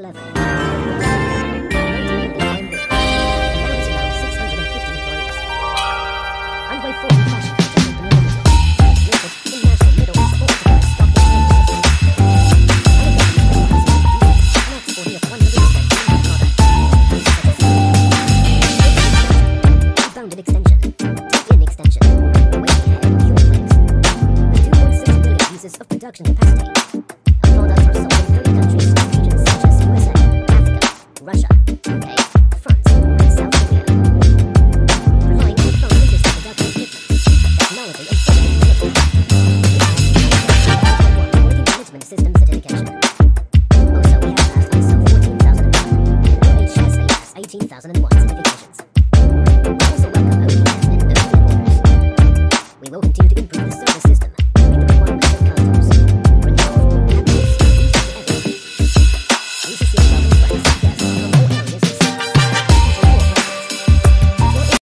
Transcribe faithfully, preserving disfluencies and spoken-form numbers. Love.